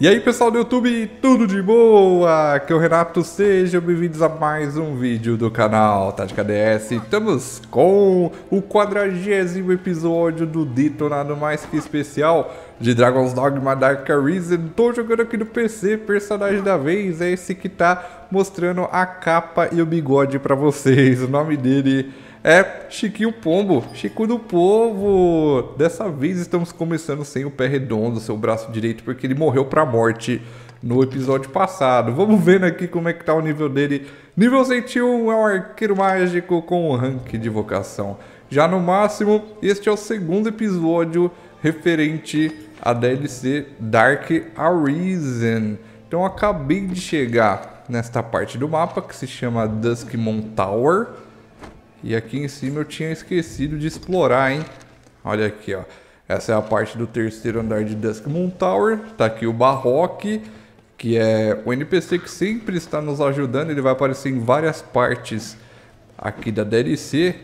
E aí pessoal do YouTube, tudo de boa? Aqui é o Renato, sejam bem-vindos a mais um vídeo do canal Tática DS. Estamos com o 40º episódio do Detonado Mais Que Especial de Dragon's Dogma Dark Arisen. Tô jogando aqui no PC, personagem da vez é esse que tá mostrando a capa e o bigode pra vocês. O nome dele é Chiquinho Pombo, Chico do Povo. Dessa vez estamos começando sem o pé redondo, seu braço direito, porque ele morreu pra morte no episódio passado. Vamos vendo aqui como é que tá o nível dele. Nível 101 é um arqueiro mágico com o rank de vocação já no máximo. Este é o segundo episódio referente à DLC Dark Arisen. Então acabei de chegar nesta parte do mapa que se chama Duskmoon Tower. E aqui em cima eu tinha esquecido de explorar, hein? Olha aqui, ó. Essa é a parte do terceiro andar de Duskmoon Tower. Tá aqui o Baroque, que é o NPC que sempre está nos ajudando. Ele vai aparecer em várias partes aqui da DLC.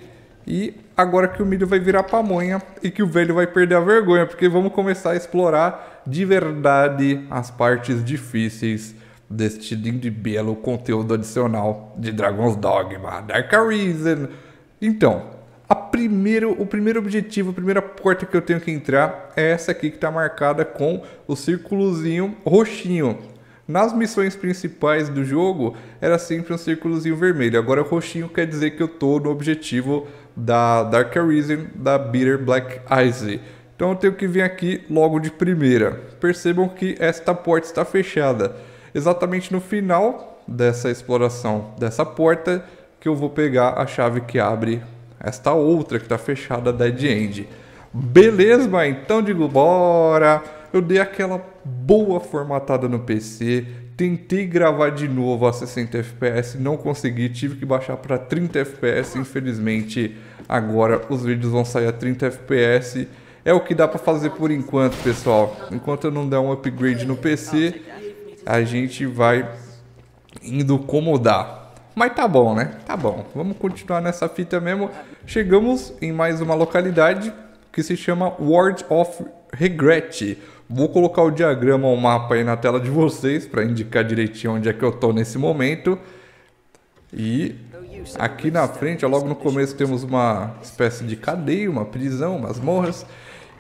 E agora que o milho vai virar pamonha e que o velho vai perder a vergonha, porque vamos começar a explorar de verdade as partes difíceis deste lindo e belo conteúdo adicional de Dragon's Dogma Dark Arisen. Então, o primeiro objetivo, a primeira porta que eu tenho que entrar é essa aqui que está marcada com o círculozinho roxinho. Nas missões principais do jogo era sempre um círculozinho vermelho. Agora o roxinho quer dizer que eu estou no objetivo da Dark Arisen, da Bitter Black Eyes. Então eu tenho que vir aqui logo de primeira. Percebam que esta porta está fechada. Exatamente no final dessa exploração dessa porta que eu vou pegar a chave que abre esta outra que está fechada, da Dead End. Beleza, então digo bora. Eu dei aquela boa formatada no PC, tentei gravar de novo a 60 fps, não consegui, tive que baixar para 30 fps, infelizmente agora os vídeos vão sair a 30 fps. É o que dá para fazer por enquanto, pessoal. Enquanto eu não der um upgrade no PC, a gente vai indo como dá. Mas tá bom, né? Tá bom. Vamos continuar nessa fita mesmo. Chegamos em mais uma localidade que se chama World of Regret. Vou colocar o diagrama, o mapa aí na tela de vocês para indicar direitinho onde é que eu tô nesse momento. E aqui na frente, logo no começo, temos uma espécie de cadeia, uma prisão, masmorras.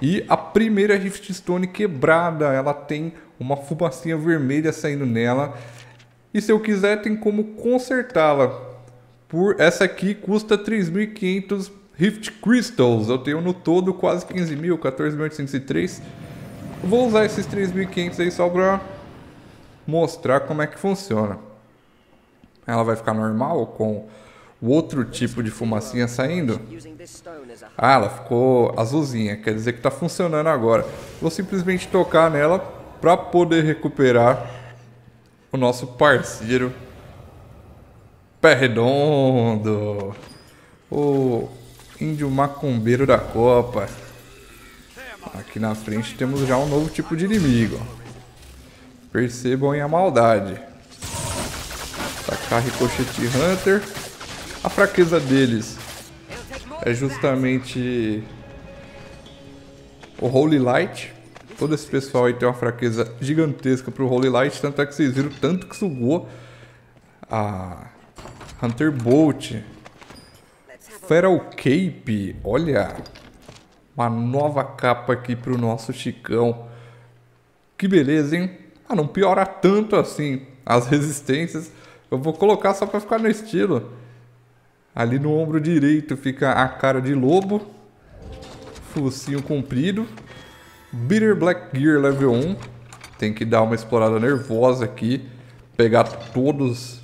E a primeira Rift Stone quebrada, ela tem uma fumacinha vermelha saindo nela. E se eu quiser, tem como consertá-la. Por essa aqui custa 3.500 Rift Crystals. Eu tenho no todo quase 15.000, 14.803. Vou usar esses 3.500 aí só para mostrar como é que funciona. Ela vai ficar normal com o outro tipo de fumacinha saindo. Ah, ela ficou azulzinha, quer dizer que está funcionando agora. Vou simplesmente tocar nela para poder recuperar o nosso parceiro pé redondo, o índio macumbeiro da Copa. Aqui na frente temos já um novo tipo de inimigo. Percebam aí a maldade. Saca-Ricochete e Hunter. A fraqueza deles é justamente o Holy Light. Todo esse pessoal aí tem uma fraqueza gigantesca pro Holy Light. Tanto é que vocês viram tanto que sugou a Hunter Bolt. Feral Cape. Olha, uma nova capa aqui pro nosso Chicão. Que beleza, hein? Ah, não piora tanto assim as resistências. Eu vou colocar só pra ficar no estilo. Ali no ombro direito fica a cara de lobo, focinho comprido. Bitter Black Gear level 1. Tem que dar uma explorada nervosa aqui, pegar todos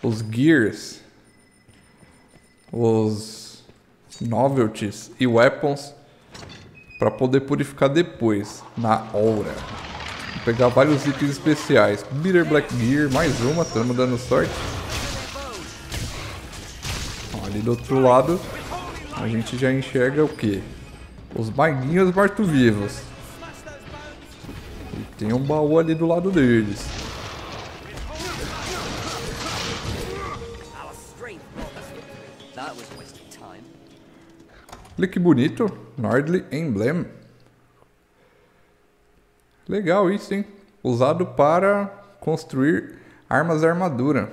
os gears, os novelties e weapons para poder purificar depois na aura. Vou pegar vários itens especiais. Bitter Black Gear, mais uma, estamos dando sorte. E do outro lado a gente já enxerga o que? Os maguinhos mortos-vivos. E tem um baú ali do lado deles. Olha que bonito. Nordly Emblem. Legal isso, hein? usado para construir armas e armadura.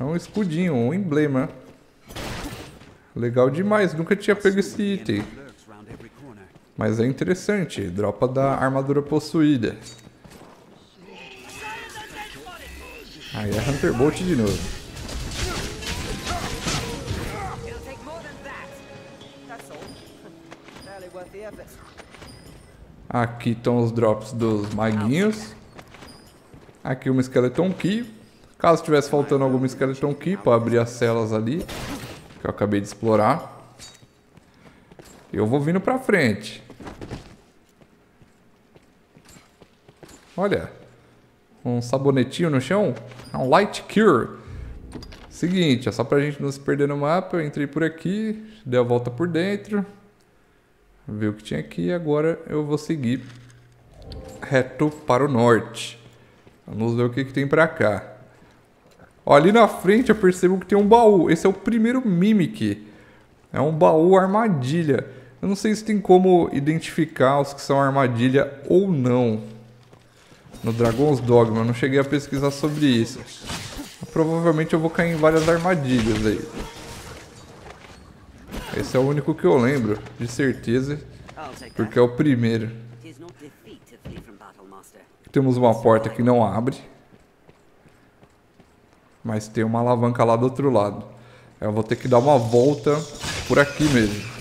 É um escudinho, um emblema. Legal demais, nunca tinha pego esse item. Mas é interessante, dropa da armadura possuída. Aí é Hunter Bolt de novo. Aqui estão os drops dos maguinhos. Aqui uma Skeleton Key. Caso tivesse faltando alguma Skeleton Key para abrir as celas ali, que eu acabei de explorar. Eu vou vindo pra frente. Olha, um sabonetinho no chão. É um Light Cure. Seguinte, é só pra gente não se perder no mapa. Eu entrei por aqui, dei a volta por dentro, vi o que tinha aqui. Agora eu vou seguir reto para o norte. Vamos ver o que tem pra cá. Ó, ali na frente eu percebo que tem um baú. Esse é o primeiro MIMIC. É um baú armadilha. Eu não sei se tem como identificar os que são armadilha ou não. No Dragon's Dogma, eu não cheguei a pesquisar sobre isso. Provavelmente eu vou cair em várias armadilhas aí. Esse é o único que eu lembro, de certeza, porque é o primeiro. Temos uma porta que não abre, mas tem uma alavanca lá do outro lado. Eu vou ter que dar uma volta por aqui mesmo.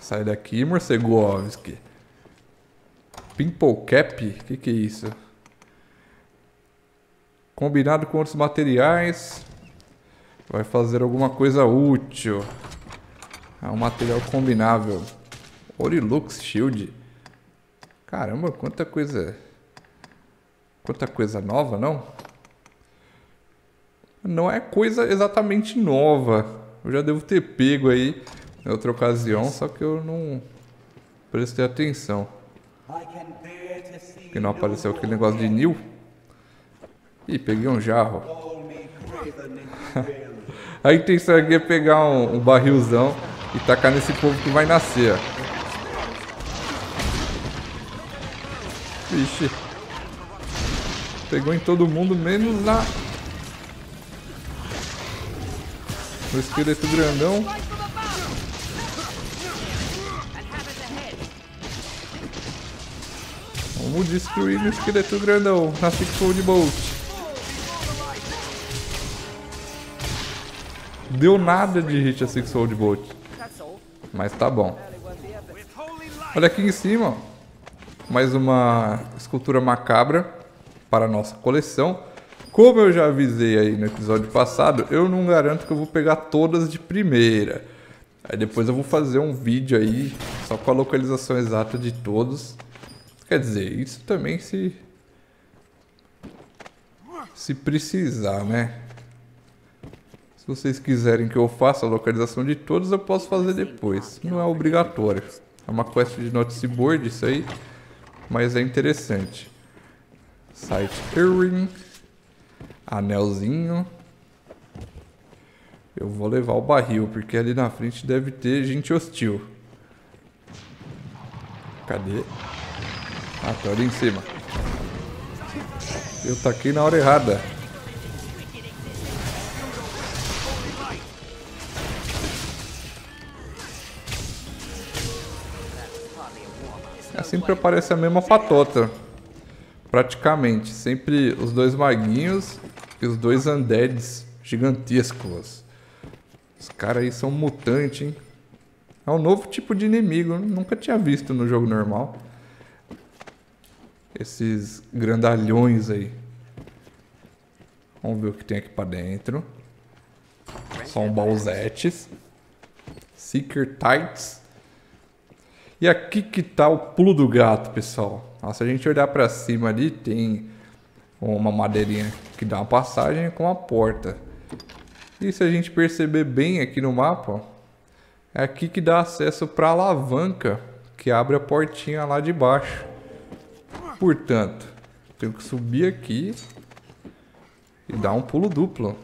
Sai daqui, Morcegovski. Pimple Cap? O que é isso? Combinado com outros materiais, vai fazer alguma coisa útil. É um material combinável. Orilux shield. Caramba, quanta coisa... quanta coisa nova, não? Não é coisa exatamente nova. Eu já devo ter pego aí em outra ocasião, só que eu não prestei atenção. Porque não apareceu aquele negócio de new. Ih, peguei um jarro. A intenção aqui é pegar um barrilzão e tacar nesse povo que vai nascer, ó. Vixe. Pegou em todo mundo, menos na... no esqueleto grandão. Vamos destruir o esqueleto grandão na 6-Fold Bolt. Deu nada de hit a 6-Fold Bolt. Mas tá bom. Olha aqui em cima. Mais uma escultura macabra para a nossa coleção. Como eu já avisei aí no episódio passado, eu não garanto que eu vou pegar todas de primeira. Aí depois eu vou fazer um vídeo aí só com a localização exata de todos. Quer dizer, isso também se precisar, né? Se vocês quiserem que eu faça a localização de todos, eu posso fazer depois. Não é obrigatório. É uma quest de notice board isso aí, mas é interessante. Sight Earring. Anelzinho. Eu vou levar o barril, porque ali na frente deve ter gente hostil. Cadê? Ah, tá ali em cima. Eu taquei na hora errada. É, sempre aparece a mesma patota. Praticamente, sempre os dois maguinhos e os dois undeads gigantescos. Os caras aí são mutantes, hein? É um novo tipo de inimigo, nunca tinha visto no jogo normal. Esses grandalhões aí. Vamos ver o que tem aqui pra dentro. São baúzetes. Secret tights. E aqui que tá o pulo do gato, pessoal. Se a gente olhar para cima ali, tem uma madeirinha que dá uma passagem com uma porta. E se a gente perceber bem aqui no mapa, ó, é aqui que dá acesso para a alavanca que abre a portinha lá de baixo. Portanto, tenho que subir aqui e dar um pulo duplo.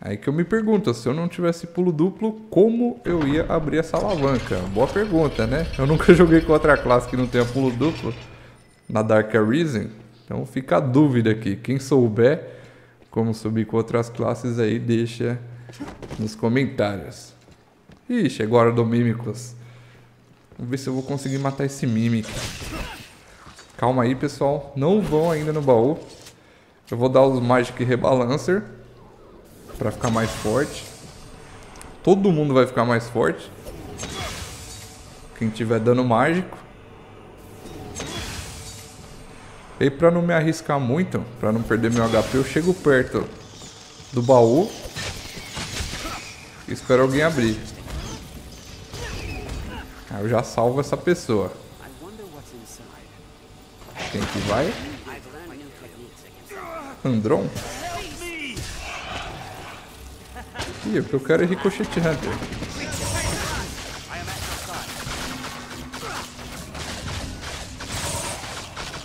Aí que eu me pergunto, se eu não tivesse pulo duplo, como eu ia abrir essa alavanca? Boa pergunta, né? Eu nunca joguei com outra classe que não tenha pulo duplo na Dark Arisen. Então fica a dúvida aqui. Quem souber como subir com outras classes aí, deixa nos comentários. Ih, chegou a hora do Mímicos. Vamos ver se eu vou conseguir matar esse Mímico. Calma aí, pessoal. Não vão ainda no baú. Eu vou dar os Magic Rebalancer pra ficar mais forte. Todo mundo vai ficar mais forte. Quem tiver dano mágico. E pra não me arriscar muito, pra não perder meu HP, eu chego perto do baú e espero alguém abrir. Aí eu já salvo essa pessoa. Quem que vai? Andron? Ih, o que eu quero é Ricochete Hunter.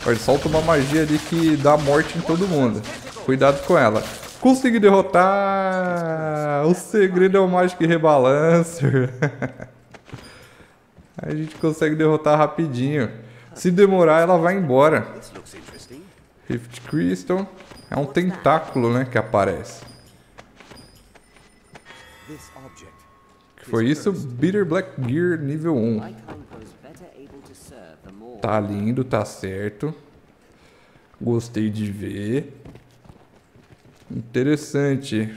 Olha, solta uma magia ali que dá morte em todo mundo. Cuidado com ela. Consegui derrotar! O segredo é o Magic Rebalancer. A gente consegue derrotar rapidinho. Se demorar, ela vai embora. Rift Crystal. É um tentáculo, né, que aparece. Que foi isso? Bitter Black Gear nível 1. Tá lindo, tá certo. Gostei de ver. Interessante.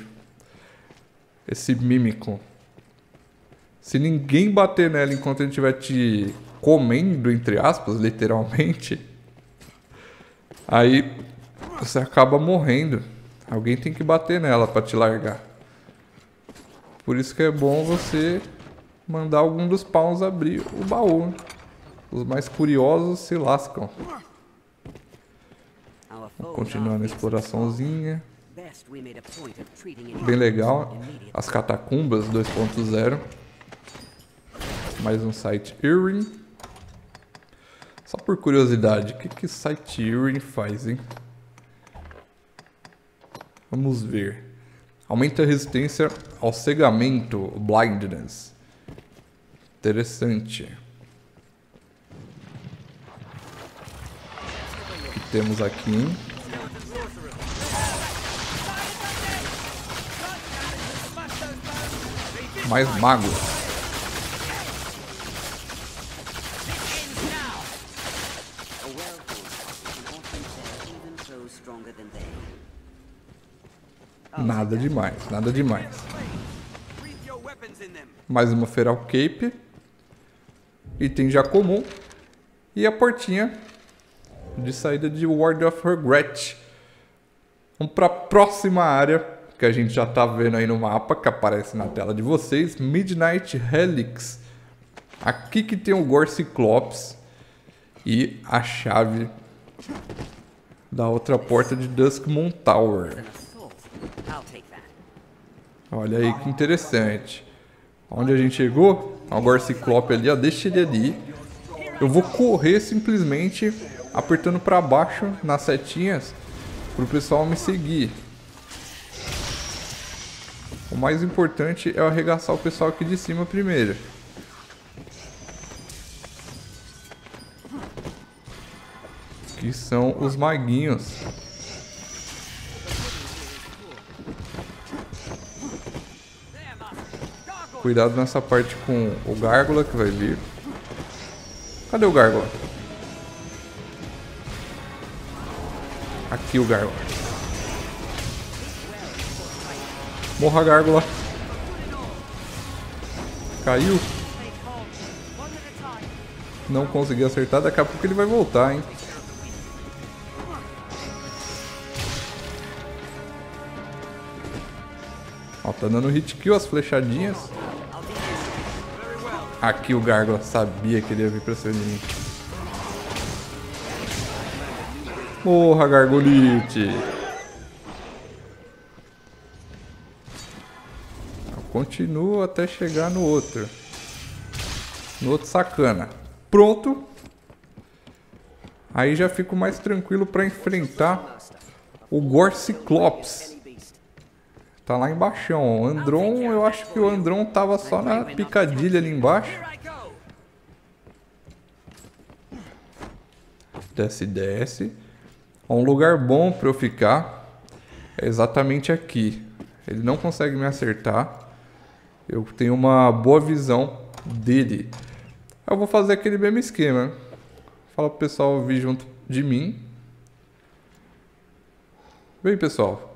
Esse Mimicon. Se ninguém bater nela enquanto ele estiver te comendo, entre aspas, literalmente, aí você acaba morrendo. Alguém tem que bater nela pra te largar. Por isso que é bom você mandar algum dos pawns abrir o baú. Os mais curiosos se lascam. Vamos continuar na exploraçãozinha. Bem legal. As catacumbas 2.0. Mais um Sight Earring. Só por curiosidade, o que Sight Earring faz, hein? Vamos ver. Aumenta a resistência ao cegamento, blindness. Interessante. O que temos aqui, hein? Mais magos. Nada demais, nada demais. Mais uma Feral Cape. Item já comum. E a portinha de saída de World of Regret. Vamos para a próxima área, que a gente já está vendo aí no mapa, que aparece na tela de vocês. Midnight Helix. Aqui que tem o Gore Cyclops. E a chave da outra porta de Duskmoon Tower. Olha aí que interessante. Onde a gente chegou? Agora o Ciclope ali, ó, deixa ele ali. Eu vou correr simplesmente apertando para baixo nas setinhas para o pessoal me seguir. O mais importante é eu arregaçar o pessoal aqui de cima primeiro. Que são os maguinhos. Cuidado nessa parte com o Gárgula que vai vir. Cadê o Gárgula? Aqui o Gárgula. Morra, Gárgula. Caiu. Não consegui acertar. Daqui a pouco ele vai voltar, hein? Ó, tá dando hit kill as flechadinhas. Aqui o Gárgula sabia que ele ia vir pra cima de mim. Porra, Gargolite! Eu continuo até chegar no outro. No outro sacana. Pronto! Aí já fico mais tranquilo pra enfrentar o Gore Cyclops. Tá lá embaixo. O Andron, eu acho que o Andron tava só na picadilha ali embaixo. Desce, desce. Um lugar bom pra eu ficar é exatamente aqui. Ele não consegue me acertar. Eu tenho uma boa visão dele. Eu vou fazer aquele mesmo esquema. Fala pro pessoal vir junto de mim. Bem, pessoal.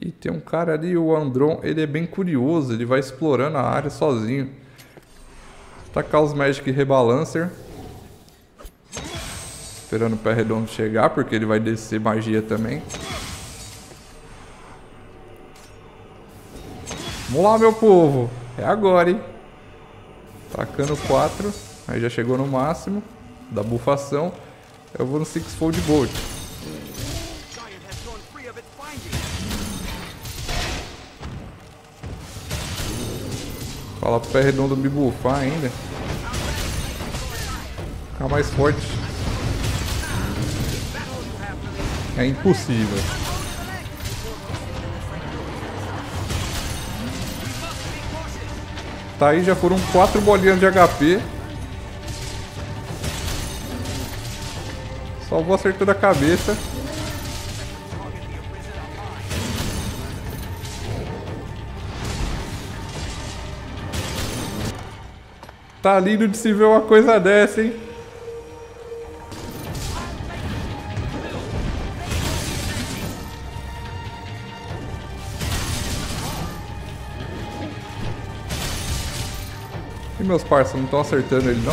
E tem um cara ali, o Andron. Ele é bem curioso. Ele vai explorando a área sozinho. Vou tacar os Magic Rebalancer. Esperando o pé redondo chegar, porque ele vai descer magia também. Vamos lá, meu povo. É agora, hein? Tacando 4. Aí já chegou no máximo da bufação. Eu vou no 6-Fold Bolt. Fala pro pé redondo me bufar ainda. Ficar mais forte. É impossível. Tá aí, já foram 4 bolinhas de HP. Só vou acertando a cabeça. Tá lindo de se ver uma coisa dessa, hein? E meus parceiros não estão acertando ele, não?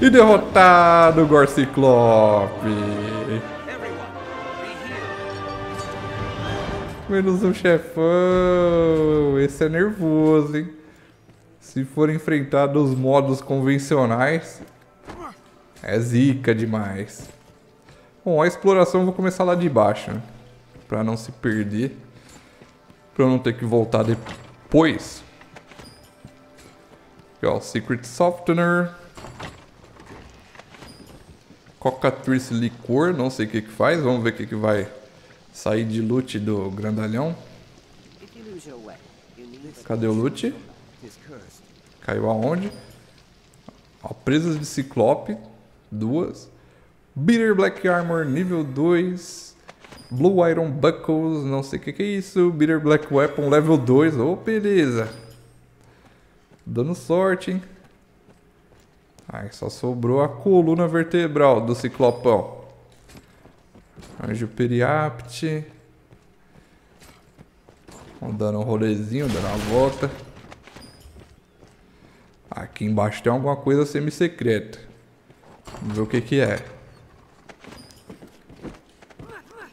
E derrotado o Gore Cyclops! Menos um chefão. Esse é nervoso, hein? Se for enfrentado os modos convencionais, é zica demais. Bom, a exploração eu vou começar lá de baixo, né? Pra não se perder, pra eu não ter que voltar depois. Aqui, ó, Secret Softener, Cocatrice Licor, não sei o que que faz. Vamos ver o que que vai sair de loot do grandalhão. Cadê o loot? Caiu aonde? Ó, presas de Ciclope. 2. Bitter Black Armor nível 2. Blue Iron Buckles. Não sei o que é isso. Bitter Black Weapon level 2. Oh, beleza. Dando sorte, hein? Ai, só sobrou a coluna vertebral do Ciclopão. Anjo Periapte. Vamos dando um rolezinho, dando uma volta. Aqui embaixo tem alguma coisa semi-secreta. Vamos ver o que que é.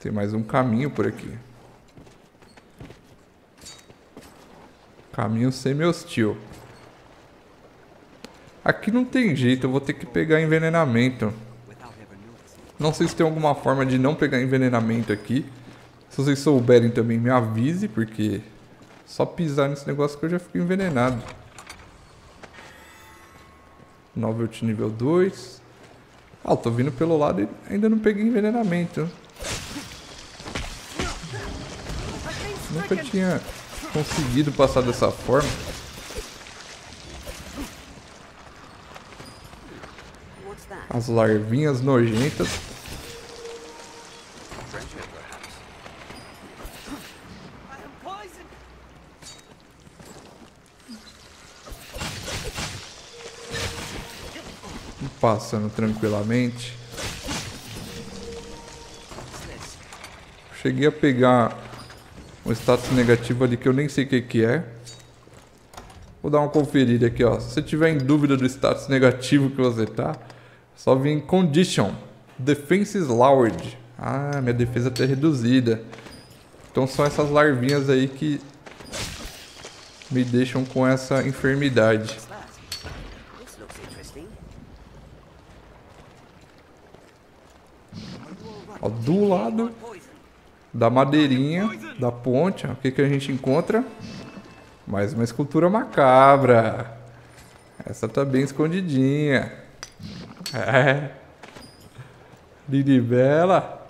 Tem mais um caminho por aqui. Caminho semi-hostil. Aqui não tem jeito, eu vou ter que pegar envenenamento. Não sei se tem alguma forma de não pegar envenenamento aqui. Se vocês souberem também, me avise, porque só pisar nesse negócio que eu já fico envenenado. Novelty nível 2. Ah, eu tô vindo pelo lado e ainda não peguei envenenamento. Nunca tinha conseguido passar dessa forma. As larvinhas nojentas. Passando tranquilamente. Cheguei a pegar um status negativo ali que eu nem sei o que que é. Vou dar uma conferida aqui, ó. Se você tiver em dúvida do status negativo que você tá, só vim em Condition. Defense is lowered. Ah, minha defesa tá reduzida. Então são essas larvinhas aí que me deixam com essa enfermidade. Ó, do lado da madeirinha, da ponte, ó, o que que a gente encontra? Mais uma escultura macabra. Essa tá bem escondidinha. É. Liribela.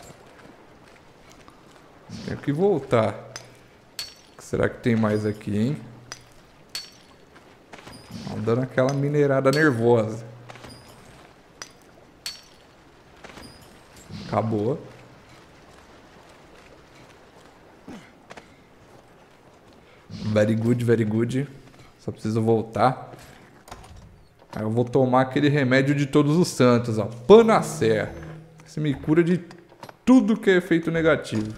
Tenho que voltar. O que será que tem mais aqui, hein? Dando aquela minerada nervosa. Acabou. Very good, very good. Só preciso voltar. Aí eu vou tomar aquele remédio de todos os santos, ó. Panacea. Esse me cura de tudo que é efeito negativo.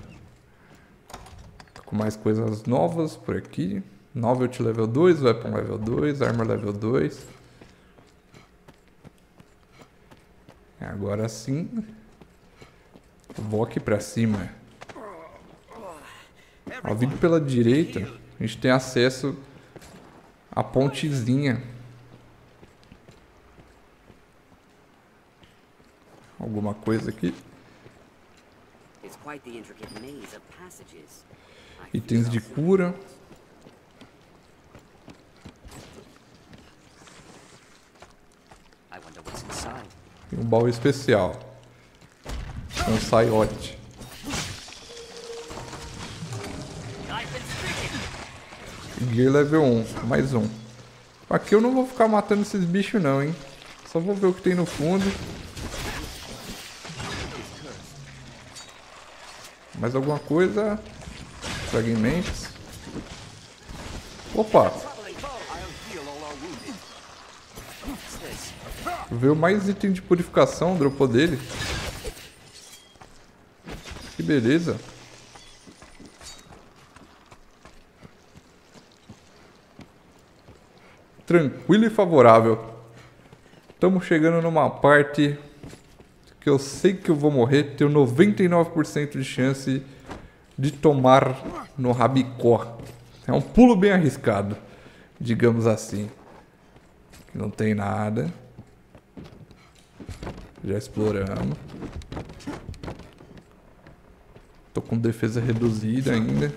Com mais coisas novas por aqui. Novelty level 2, Weapon level 2, Armor level 2. Agora sim. Vou aqui pra cima. Ao vindo pela direita, a gente tem acesso à pontezinha. Alguma coisa aqui. Itens de cura. E um baú especial. Um saiote. Gear level 1. Mais um. Aqui eu não vou ficar matando esses bichos não, hein. Só vou ver o que tem no fundo. Mais alguma coisa? Fragmentos. Opa! Veio mais item de purificação, dropou dele. Que beleza. Tranquilo e favorável. Estamos chegando numa parte que eu sei que eu vou morrer. Tenho 99% de chance de tomar no rabicó. É um pulo bem arriscado, digamos assim. Não tem nada. Já exploramos. Tô com defesa reduzida ainda.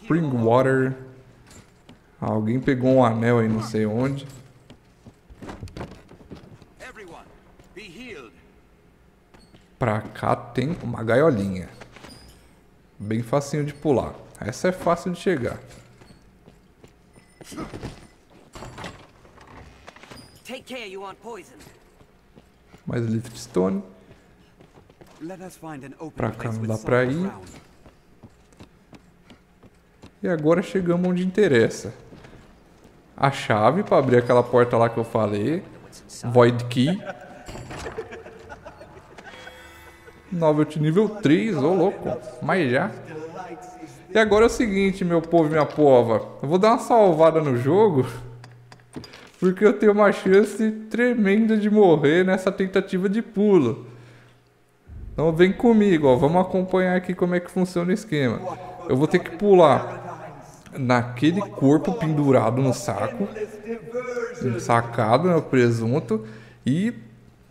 Spring Water. Alguém pegou um anel aí, não sei onde. Pra cá tem uma gaiolinha. Bem facinho de pular. Essa é fácil de chegar. Mais Lift Stone. Pra cá não dá pra ir. E agora chegamos onde interessa. A chave pra abrir aquela porta lá que eu falei. Void Key. Novelty nível 3, ô louco. Mas já. E agora é o seguinte, meu povo e minha pova. Eu vou dar uma salvada no jogo. Porque eu tenho uma chance tremenda de morrer nessa tentativa de pulo. Então vem comigo, ó. Vamos acompanhar aqui como é que funciona o esquema. Eu vou ter que pular naquele corpo pendurado no saco. Sacado, né, o presunto. E...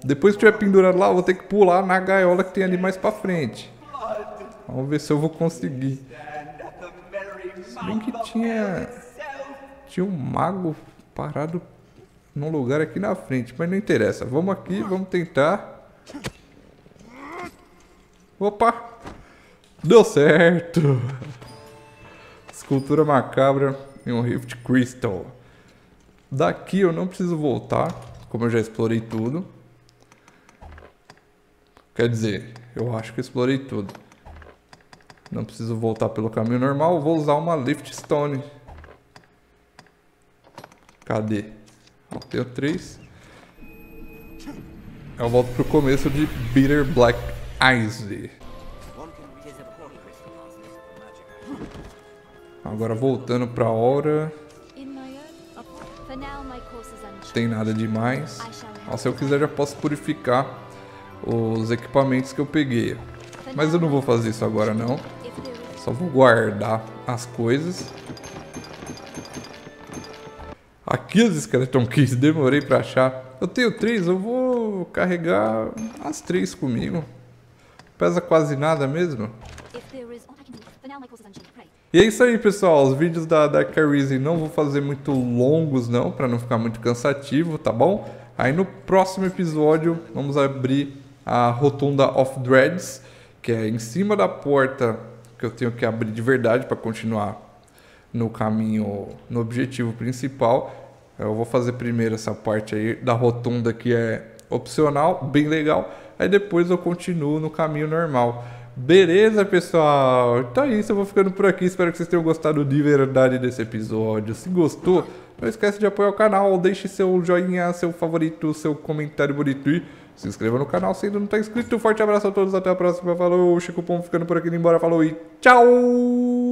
depois que eu tiver pendurado lá, eu vou ter que pular na gaiola que tem ali mais pra frente. Vamos ver se eu vou conseguir. Se bem que tinha um mago parado num lugar aqui na frente, mas não interessa. Vamos aqui, vamos tentar. Opa! Deu certo! Escultura macabra e um Rift Crystal. Daqui eu não preciso voltar, como eu já explorei tudo. Quer dizer, eu acho que explorei tudo. Não preciso voltar pelo caminho normal. Vou usar uma Lift Stone. Cadê? Eu tenho 3. Eu volto pro começo de Bitter Black Eyes. Agora voltando pra Aura. Não tem nada demais. Se eu quiser já posso purificar os equipamentos que eu peguei. Mas eu não vou fazer isso agora não. Só vou guardar as coisas. Aqui as Skeleton Keys, demorei pra achar. Eu tenho 3, eu vou carregar as 3 comigo. Pesa quase nada mesmo. E é isso aí, pessoal. Os vídeos da Dark Arisen não vou fazer muito longos não, pra não ficar muito cansativo, tá bom? Aí no próximo episódio vamos abrir a rotunda of Dreads, que é em cima da porta que eu tenho que abrir de verdade para continuar no caminho, no objetivo principal. Eu vou fazer primeiro essa parte aí da rotunda que é opcional, bem legal. Aí depois eu continuo no caminho normal. Beleza, pessoal? Tá isso, eu vou ficando por aqui. Espero que vocês tenham gostado de verdade desse episódio. Se gostou, não esquece de apoiar o canal. Deixe seu joinha, seu favorito, seu comentário bonito e se inscreva no canal se ainda não tá inscrito. Forte abraço a todos, até a próxima. Falou, Chico Pombo ficando por aqui, indo embora. Falou e tchau!